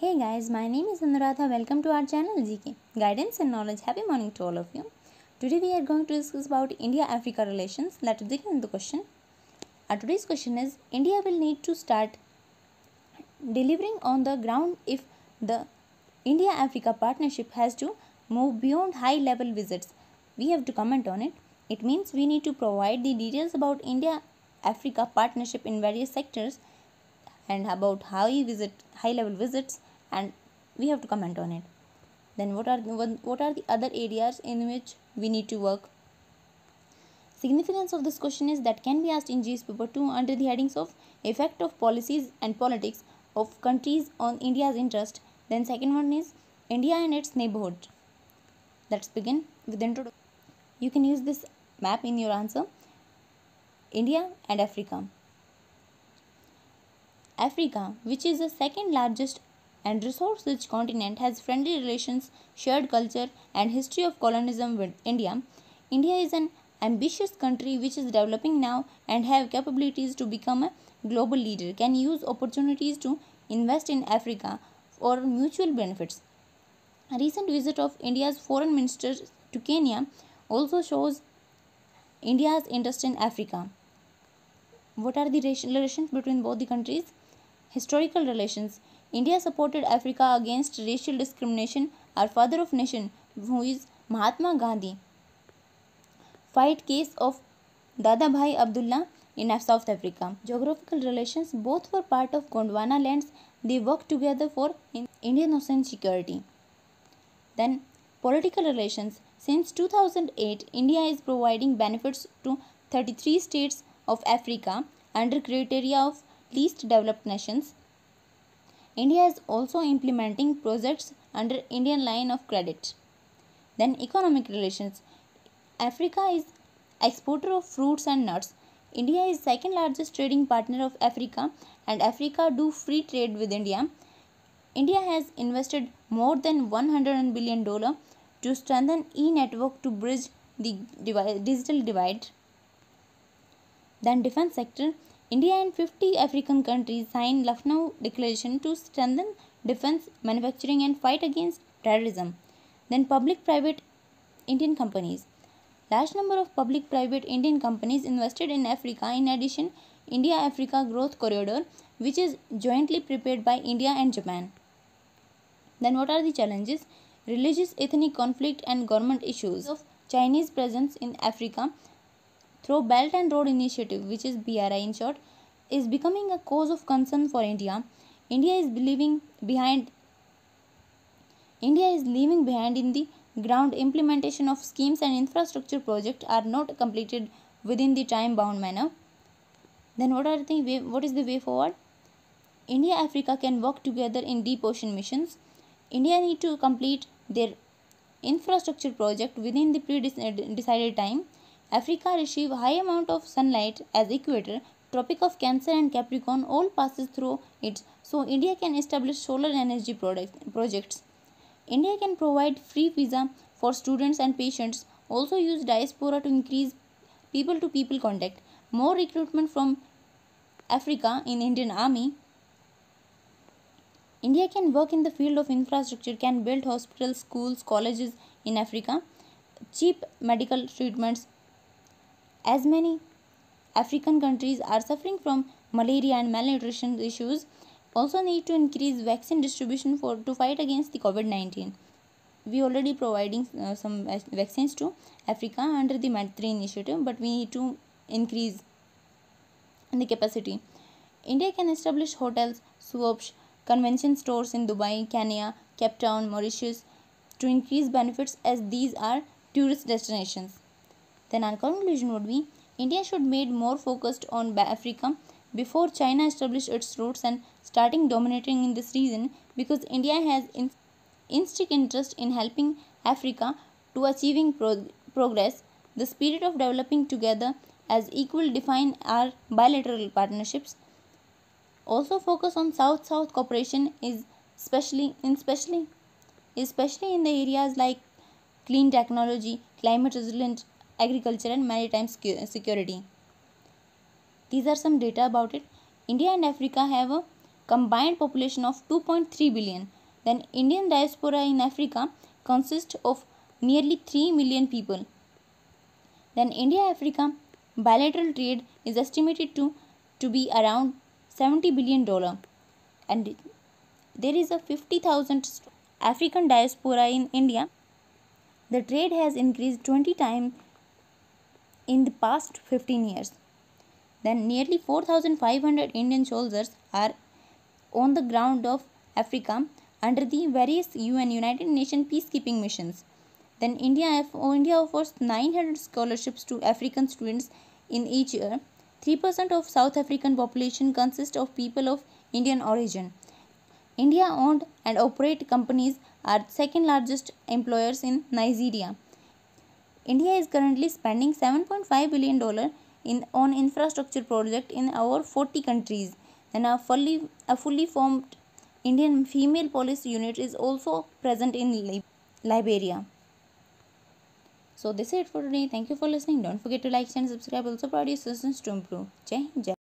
Hey guys, my name is Anuradha. Welcome to our channel GK Guidance and Knowledge. Happy morning to all of you. Today we are going to discuss about India-Africa relations. Let's begin the question. Our today's question is: India will need to start delivering on the ground if the India-Africa partnership has to move beyond high-level visits. We have to comment on it. It means we need to provide the details about India-Africa partnership in various sectors and about high-level visits. And we have to comment on it. Then what are the other areas in which we need to work? Significance of this question is that can be asked in GS paper 2 under the headings of effect of policies and politics of countries on India's interest. Then second one is India and its neighborhood. Let's begin with the introduction. You can use this map in your answer. India and Africa. Africa, which is the second largest and resource-rich continent, has friendly relations, shared culture, and history of colonialism with India. India is an ambitious country which is developing now and have capabilities to become a global leader, can use opportunities to invest in Africa for mutual benefits. A recent visit of India's foreign minister to Kenya also shows India's interest in Africa. What are the relations between both the countries? Historical relations. India supported Africa against racial discrimination. Our father of nation, who is Mahatma Gandhi, fight case of Dada Bhai Abdullah in South Africa. Geographical relations. Both were part of Gondwana lands. They worked together for Indian Ocean security. Then political relations. Since 2008, India is providing benefits to 33 states of Africa under criteria of least developed nations. India is also implementing projects under Indian line of credit. Then economic relations. Africa is exporter of fruits and nuts. India is second largest trading partner of Africa and Africa do free trade with India. India has invested more than $100 billion to strengthen e-network to bridge the digital divide. Then defense sector. India and 50 African countries signed Lucknow declaration to strengthen defense manufacturing and fight against terrorism. Then public-private Indian companies. Large number of public-private Indian companies invested in Africa. In addition, India-Africa Growth Corridor, which is jointly prepared by India and Japan. Then what are the challenges? Religious, ethnic conflict and government issues of Chinese presence in Africa through Belt and Road Initiative, which is BRI in short, is becoming a cause of concern for India. India is leaving behind in the ground implementation of schemes and infrastructure projects are not completed within the time-bound manner. Then what is the way forward? India and Africa can work together in deep ocean missions. India need to complete their infrastructure project within the pre-decided time. Africa receives high amount of sunlight as equator, Tropic of Cancer and Capricorn all passes through it, so India can establish solar energy projects. India can provide free visa for students and patients, also use diaspora to increase people-to-people contact, more recruitment from Africa in Indian Army. India can work in the field of infrastructure, can build hospitals, schools, colleges in Africa, cheap medical treatments. As many African countries are suffering from malaria and malnutrition issues, also need to increase vaccine distribution to fight against the COVID-19. We already providing some vaccines to Africa under the Maitri initiative, but we need to increase the capacity. India can establish hotels, shops, convention stores in Dubai, Kenya, Cape Town, Mauritius to increase benefits as these are tourist destinations. Then our conclusion would be India should made more focused on Africa before China established its roots and starting dominating in this region, because India has intrinsic interest in helping Africa to achieving progress. The spirit of developing together as equal define our bilateral partnerships. Also focus on South-South cooperation is especially in the areas like clean technology, climate resilient agriculture and maritime security. These are some data about it. India and Africa have a combined population of 2.3 billion, then Indian diaspora in Africa consists of nearly 3 million people. Then India-Africa bilateral trade is estimated to be around $70 billion, and there is a 50,000 African diaspora in India. The trade has increased 20 times in the past 15 years. Then nearly 4,500 Indian soldiers are on the ground of Africa under the various UN United Nations peacekeeping missions. Then India offers 900 scholarships to African students in each year. 3% of South African population consists of people of Indian origin. India-owned and operated companies are second largest employers in Nigeria. India is currently spending $7.5 billion on infrastructure projects in over 40 countries. Then a fully formed Indian female police unit is also present in Liberia. So this is it for today. Thank you for listening. Don't forget to like, share, and subscribe. Also, produce suggestions to improve. Jai Hind.